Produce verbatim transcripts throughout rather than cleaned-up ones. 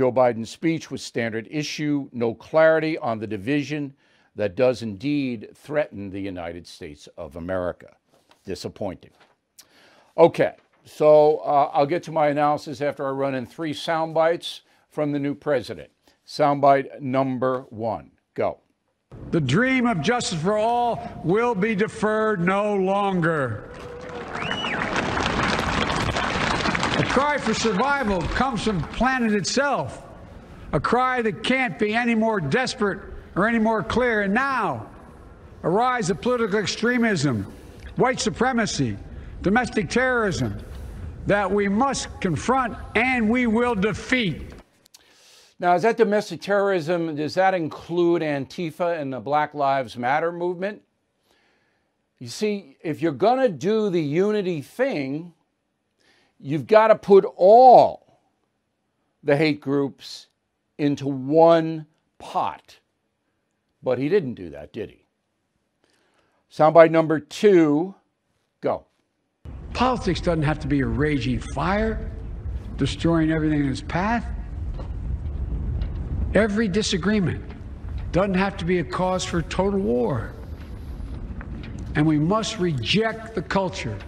Joe Biden's speech was standard issue, no clarity on the division that does indeed threaten the United States of America. Disappointing. Okay, so uh, I'll get to my analysis after I run in three sound bites from the new president. Soundbite number one, go. The dream of justice for all will be deferred no longer. A cry for survival comes from planet itself, a cry that can't be any more desperate or any more clear. And now, a rise of political extremism, white supremacy, domestic terrorism that we must confront and we will defeat. Now, is that domestic terrorism, does that include Antifa and the Black Lives Matter movement? You see, if you're going to do the unity thing, you've got to put all the hate groups into one pot. But he didn't do that, did he? Soundbite number two, go. Politics doesn't have to be a raging fire, destroying everything in its path. Every disagreement doesn't have to be a cause for total war. And we must reject the culture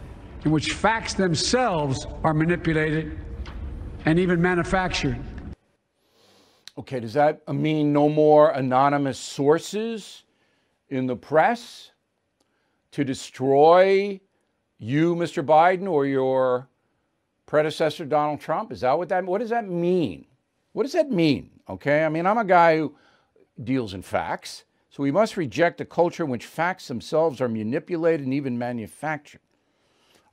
in which facts themselves are manipulated and even manufactured. Okay, does that mean no more anonymous sources in the press to destroy you, Mister Biden, or your predecessor, Donald Trump? Is that what that, what does that mean? What does that mean? Okay, I mean, I'm a guy who deals in facts, so we must reject a culture in which facts themselves are manipulated and even manufactured.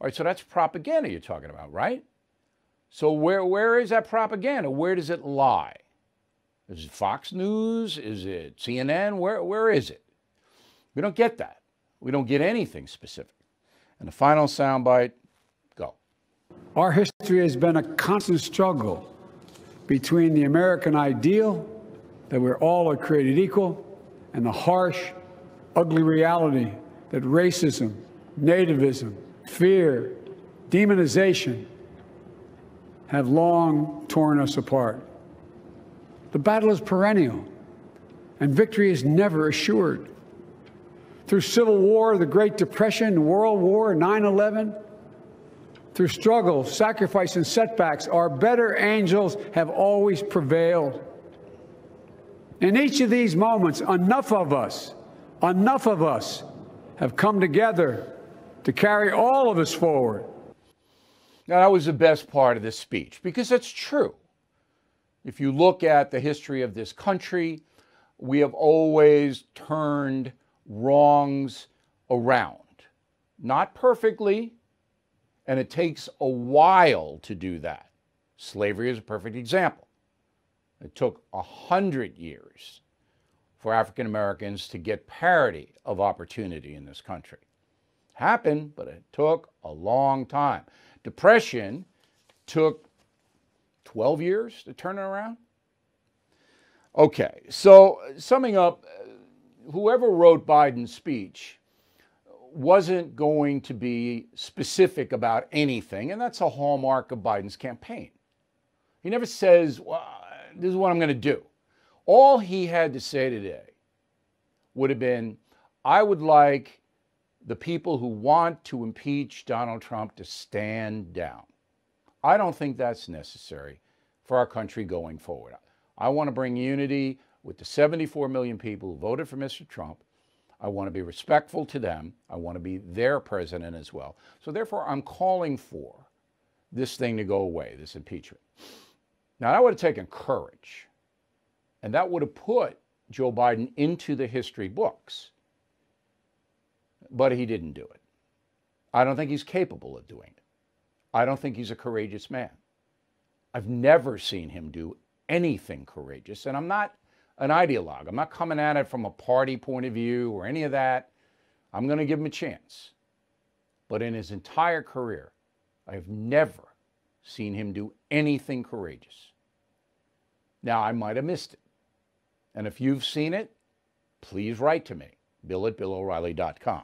All right, so that's propaganda you're talking about, right? So where, where is that propaganda? Where does it lie? Is it Fox News? Is it C N N? Where, where is it? We don't get that. We don't get anything specific. And the final soundbite, go. Our history has been a constant struggle between the American ideal that we're all are created equal and the harsh, ugly reality that racism, nativism, fear, demonization have long torn us apart. The battle is perennial, and victory is never assured. Through Civil War, the Great Depression, World War, nine eleven, through struggle, sacrifice, and setbacks, our better angels have always prevailed. In each of these moments, enough of us, enough of us have come together to carry all of us forward. Now, that was the best part of this speech, because that's true. If you look at the history of this country, we have always turned wrongs around. Not perfectly, and it takes a while to do that. Slavery is a perfect example. It took a hundred years for African Americans to get parity of opportunity in this country. It happened, but it took a long time. Depression took twelve years to turn it around? Okay, so summing up, whoever wrote Biden's speech wasn't going to be specific about anything, and that's a hallmark of Biden's campaign. He never says, well, this is what I'm going to do. All he had to say today would have been, I would like the people who want to impeach Donald Trump to stand down. I don't think that's necessary for our country going forward. I want to bring unity with the seventy-four million people who voted for Mister Trump. I want to be respectful to them. I want to be their president as well. So therefore, I'm calling for this thing to go away, this impeachment. Now, that would have taken courage, and that would have put Joe Biden into the history books. But he didn't do it. I don't think he's capable of doing it. I don't think he's a courageous man. I've never seen him do anything courageous, and I'm not an ideologue. I'm not coming at it from a party point of view or any of that. I'm going to give him a chance. But in his entire career, I've never seen him do anything courageous. Now, I might have missed it. And if you've seen it, please write to me, bill at bill o'reilly dot com.